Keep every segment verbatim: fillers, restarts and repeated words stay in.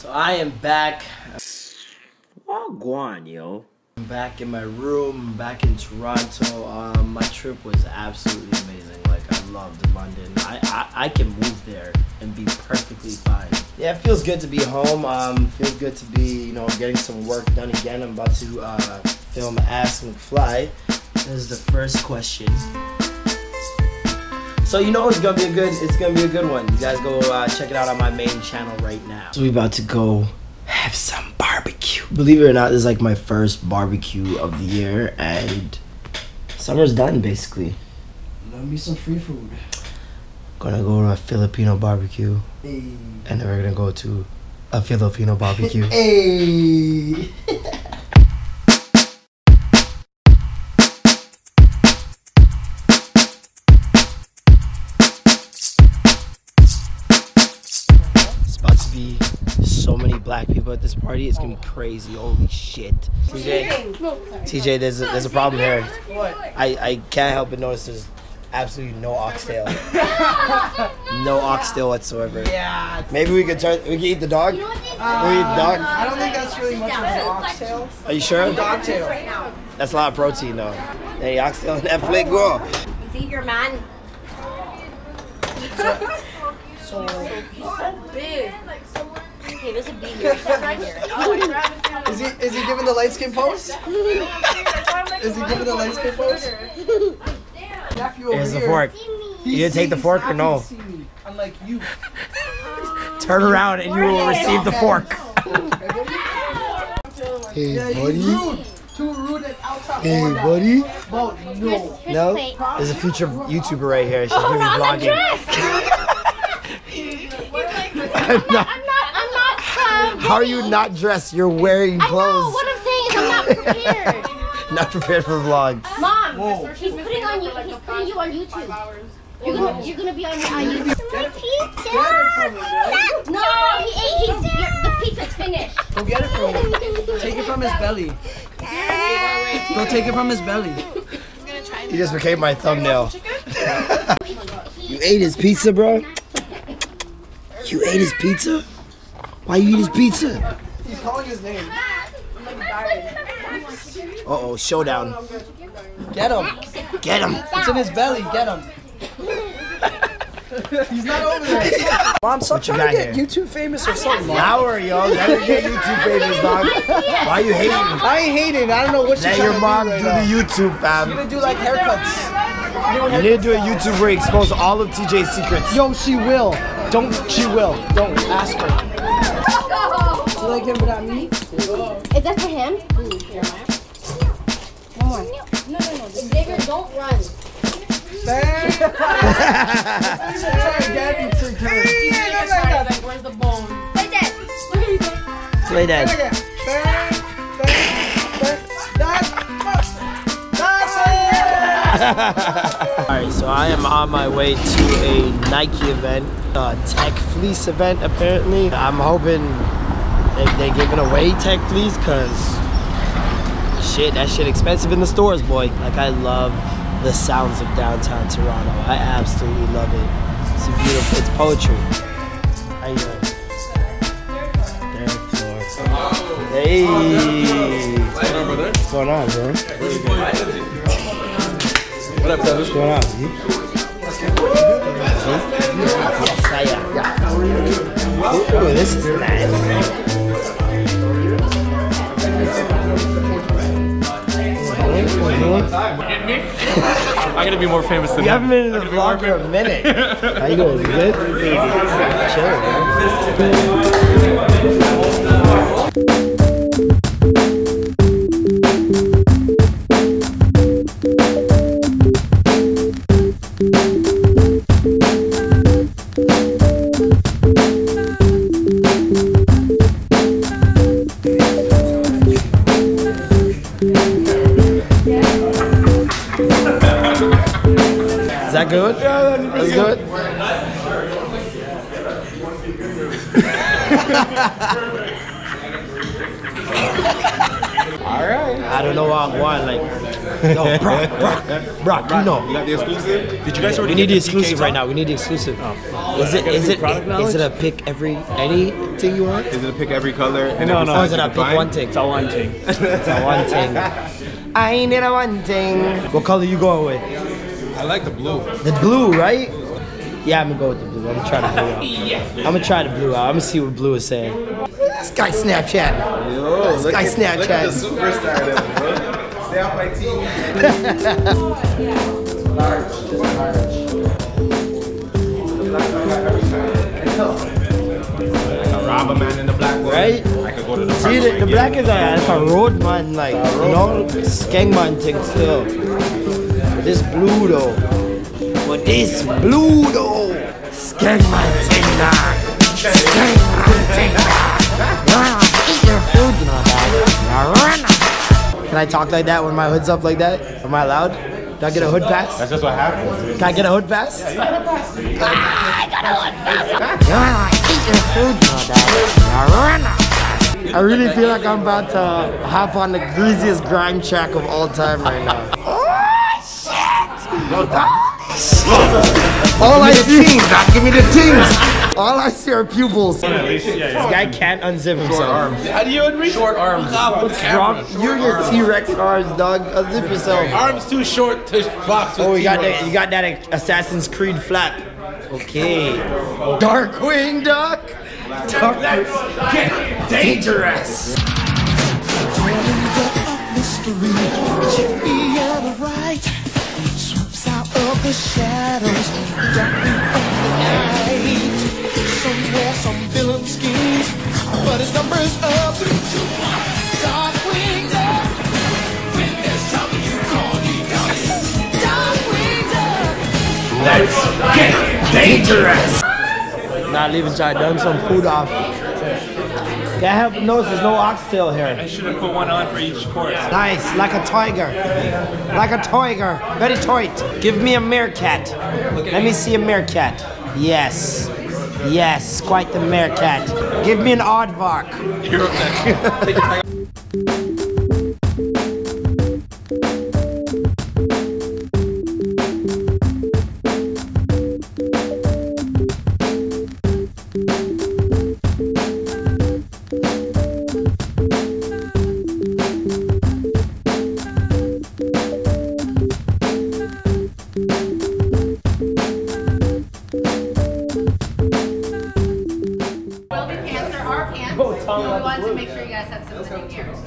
So I am back. Oh, guan, yo. I'm back in my room, back in Toronto. Um, my trip was absolutely amazing. Like, I loved London. I, I, I can move there and be perfectly fine. Yeah, it feels good to be home. Um, feels good to be, you know, getting some work done again. I'm about to uh, film Ask McFly. This is the first question. So you know it's gonna be a good, it's gonna be a good one. You guys go uh, check it out on my main channel right now. So we about to go have some barbecue. Believe it or not, this is like my first barbecue of the year, and summer's done basically. Love me some free food. Gonna go to a Filipino barbecue, hey. And then we're gonna go to a Filipino barbecue. Hey. So many black people at this party, it's gonna be crazy. Holy shit. T J, T J, there's a, there's a problem here. What? I, I can't help but notice there's absolutely no oxtail. No oxtail whatsoever. Yeah. Maybe we could turn, we could eat the dog? Uh, we eat the dog? I don't think that's really much of an oxtail. Are you sure? Dog tail. That's a lot of protein though. Hey, oxtail in that plate, girl. You eat your man. So, he's so big. Okay, there's a bee here. Right here. Oh, is he is he giving the light skin pose? Is he giving the light skin pose? Here's the fork. You didn't take the fork or no? I'm like you. Turn around and you will receive the fork. Hey buddy. Hey buddy. No. No. There's a future YouTuber right here. She's gonna be vlogging. I'm not. How are you not dressed? You're wearing clothes. I know, what I'm saying is I'm not prepared. Not prepared for vlogs. Mom, Whoa. he's putting on you. He's putting you on YouTube. You're gonna, you're gonna be on YouTube. My pizza. No, he ate his. The pizza's finished. Go get it from him. Take it from his belly. Go take it from his belly. He just became my thumbnail. You ate his pizza, bro. You ate his pizza. Why you eat his pizza? He's calling his name. Uh oh, showdown. Get him. Get him. It's in his belly. Get him. He's not over there. Mom, stop trying to get here? YouTube famous or something. Now or y'all never get YouTube famous, dog. Why you hating? I ain't hating. I don't know what you're doing. Let your mom do, right do the YouTube, fam. You're gonna do like haircuts. You, know, haircuts. You need to do a YouTube where you expose all of T J's secrets. Yo, she will. Don't. She will. Don't ask her. Do you like him without me? Is that for him? Come on. No, no, no. It's bigger, don't run. Where's the bone? Play that. Play that. Alright, so I am on my way to a Nike event, a Tech Fleece event apparently. I'm hoping they're giving away Tech Fleece because shit, that shit expensive in the stores, boy. Like, I love the sounds of downtown Toronto. I absolutely love it. It's beautiful. It's poetry. I know. Third floor. Oh. Hey. Oh, what's going on, bro? What up, brother? What's going on? Woo! Ooh, this is nice. I'm gonna be more famous than you. You haven't been in the vlog for a minute. How you doing? Good? Is that good? Yeah, that's good. All right. I don't know what I want. Like, yo, Brock, Brock, Brock, you know. You got the exclusive? Did you guys already? We need the exclusive right now. We need the exclusive. Oh. Is it? Is it? Is it a pick every anything you want? Is it a pick every color? And no, no. Or is it a pick one thing? It's a one thing. It's a one thing. I ain't in a one thing. What color you going with? I like the blue. The blue, right? Yeah, I'm gonna go with the blue. I'm gonna try the blue out. Yeah. I'm gonna try the blue out. I'm gonna see what blue is saying. This guy Snapchat. Yo, this guy at, Snapchat. Look at the superstar there, bro. Stay off my team. Large, just large. I can rob a man in the black one. Right? I could go to the see, the, the black is like a road man, like no skeng man thing still. But this blue though. But this blue though, skeng man ting dog, skeng man ting dog. Eat your food, you know that. Can I talk like that when my hood's up like that? Am I allowed? Do I get a hood pass? That's just what happens. Can I get a hood pass? Yeah, you got a pass. Ah, I got a hood pass. Eat your food, you know that. I really feel like I'm about to hop on the greasiest grime track of all time right now. Oh shit! No time. All I see, God, give me the things. All I see are pupils. Yeah, least, yeah, yeah. This guy can't unzip himself. Short arms. How do you unreach? Short arms. Oh, what's wrong? You're your T-Rex arms, dog. Unzip yourself. Arms too short to box with. Oh, you got that? You got that Assassin's Creed flap. Okay. Darkwing Duck. Darkwing. Get dangerous. The shadows, darkening of the night. Somewhere, some villain schemes, but his numbers up. three, two, one. Darkwing Duck. When there's trouble, you call me Darkwing. Darkwing Duck. Let's get dangerous. Not leaving, try done some food off. Can't help but notice there's no oxtail here. I should have put one on for each course. Nice, like a tiger. Like a tiger. Very tight. Give me a meerkat. Let me see a meerkat. Yes. Yes, quite the meerkat. Give me an aardvark. You're up next.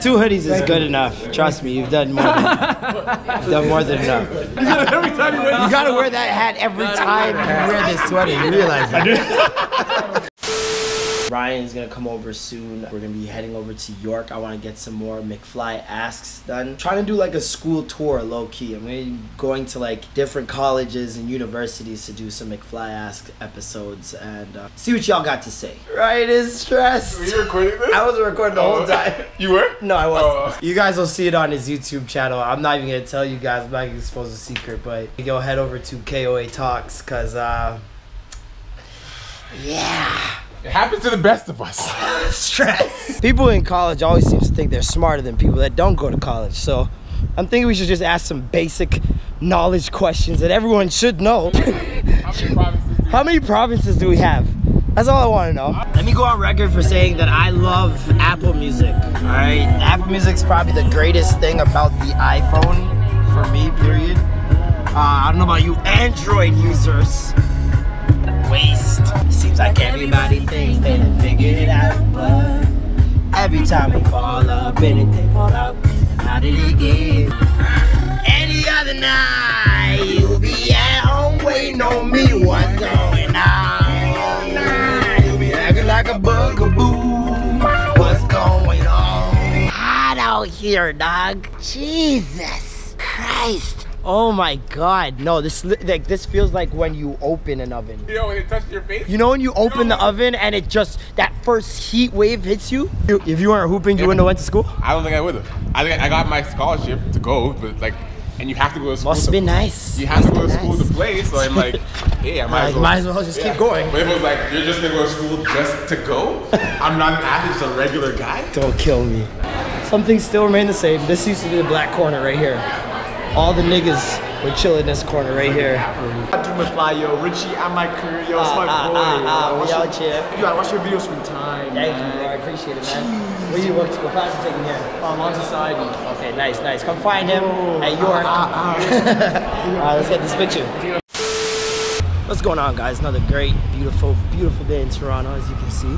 Two hoodies is good enough. Trust me, you've done more than, you've done more than enough. You gotta wear that hat every time you wear this sweater. You realize that. Ryan's gonna come over soon. We're gonna be heading over to York. I wanna get some more McFly asks done. I'm trying to do like a school tour low key. I'm gonna be going to like different colleges and universities to do some McFly ask episodes and uh, see what y'all got to say. Ryan is stressed. Were you recording this? I wasn't recording the whole time. You were? No, I wasn't. Oh. You guys will see it on his YouTube channel. I'm not even gonna tell you guys. I'm not even supposed to secret, but go head over to K O A Talks cause uh, yeah. It happens to the best of us. Stress. People in college always seem to think they're smarter than people that don't go to college. So I'm thinking we should just ask some basic knowledge questions that everyone should know. How many provinces do we, How many provinces do we have? That's all I want to know. Let me go on record for saying that I love Apple Music. Alright, Apple Music's probably the greatest thing about the iPhone for me, period. Uh, I don't know about you Android users. Waste. Seems like everybody thinks they done figured it out, but every time we fall up in it, they fall out. How did it get? Any other night, you be at home waiting on me. What's going on? You be acting like a bugaboo. What's going on? Hot out here, dog. Jesus Christ. Oh my God! No, this like this feels like when you open an oven. You know when it touches your face. You know when you open you know, the oven and it just that first heat wave hits you. If you weren't hooping, you wouldn't have went to school. I don't think I would have. I think I got my scholarship to go, but like, and you have to go to school. Must to, be nice. You have Must to go to school nice. to play, so I'm like, hey, I might, like, as, well. might as well just yeah. keep going. But if it was like you're just gonna go to school just to go, I'm not an athlete, just a regular guy. Don't kill me. Some things still remain the same. This used to be the black corner right here. All the niggas would chill in this corner right here. I do McFly, yo. Richie, I'm my career, yo. It's my boy. Ah, ah, ah, chip. Yo, I watch your videos from time. Thank you, bro. I appreciate it, man. Where you work? What class are you taking here? Um, on society. Okay, nice, nice. Come find him at York. All right, let's get this picture. What's going on, guys? Another great, beautiful, beautiful day in Toronto, as you can see.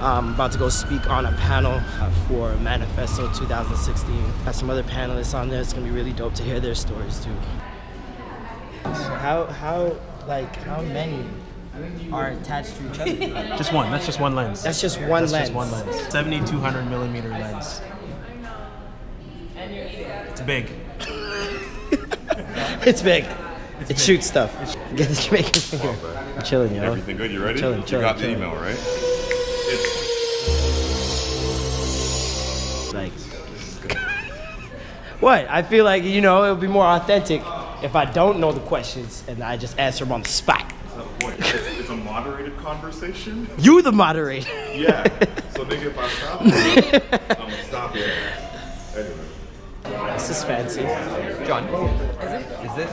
I'm about to go speak on a panel for Manifesto two thousand sixteen. Got some other panelists on there. It's gonna be really dope to hear their stories too. So how, how, like, how many are attached to each other? Just one. That's just one lens. That's just one That's lens. Just one lens. seventy-two hundred millimeter lens. It's big. It's big. It's it big. Shoots stuff. Get the Jamaican finger. I'm chilling, yo. Everything good? You ready? Chilling, chilling, you got chilling. The email, right? It's like, what? I feel like, you know, it would be more authentic if I don't know the questions and I just answer them on the spot. That's not the point. It's, it's a moderated conversation. You the moderator. Yeah. So nigga, if I stop, I'm gonna stop here. Anyway. This is fancy. John, is it? Is this?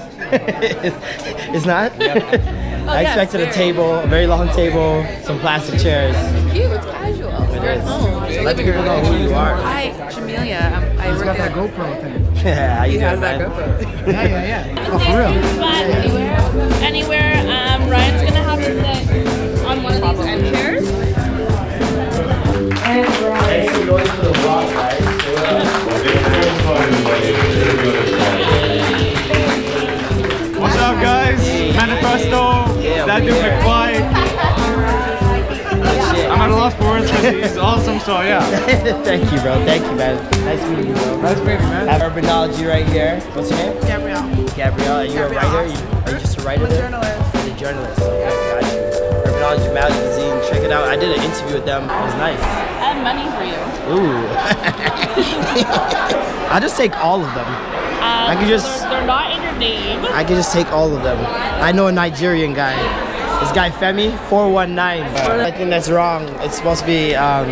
It's not? Yep. Oh, I expected yeah, a table, a very long table, some plastic chairs. It's cute, it's casual. It You're is. Home. It's a living room. Let people know who you are. Hi, Jamelia. I'm, I He's got that GoPro thing. Yeah, you know that GoPro. Yeah, yeah, yeah. Oh, for real? Anywhere. Anywhere. Um, Ryan's going to have to sit on one of these end chairs. And Ryan. Thanks for going to the vlog, guys. What's up, guys? Manifesto, yeah, that dude McFly. I'm at a loss for words because he's awesome, so yeah. Thank you, bro. Thank you, man. Nice meeting you, bro. Nice meeting you, man. I have Urbanology right here. What's your name? Gabrielle. Gabrielle, are you Gabrielle. a writer? Are you, are you just a writer? I'm a journalist. I'm a journalist. Yeah, I got you. Urbanology magazine, check it out. I did an interview with them. It was nice. I have money for you. Ooh. I'll just take all of them. Um, I can just. They're, they're not in your name. I can just take all of them. I know a Nigerian guy. This guy Femi, four one nine. I think that's wrong. It's supposed to be, um,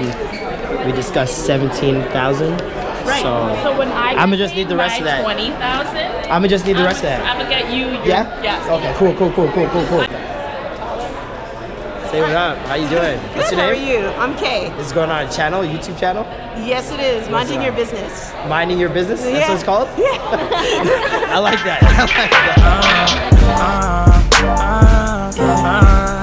we discussed seventeen thousand. Right. So, so when I I'm gonna just need the rest of that. twenty thousand. I'm gonna just need the rest of that. I'm gonna get you. Your, yeah? Yeah. Okay, cool, cool, cool, cool, cool, cool. I Say what up, how you doing? Good, What's your name? How are you? I'm Kay. This is going on a channel, a YouTube channel? Yes it is, Minding Your Business. Minding Your Business? Yeah. That's what it's called? Yeah. I like that, I like that. Uh, uh, uh, uh, uh.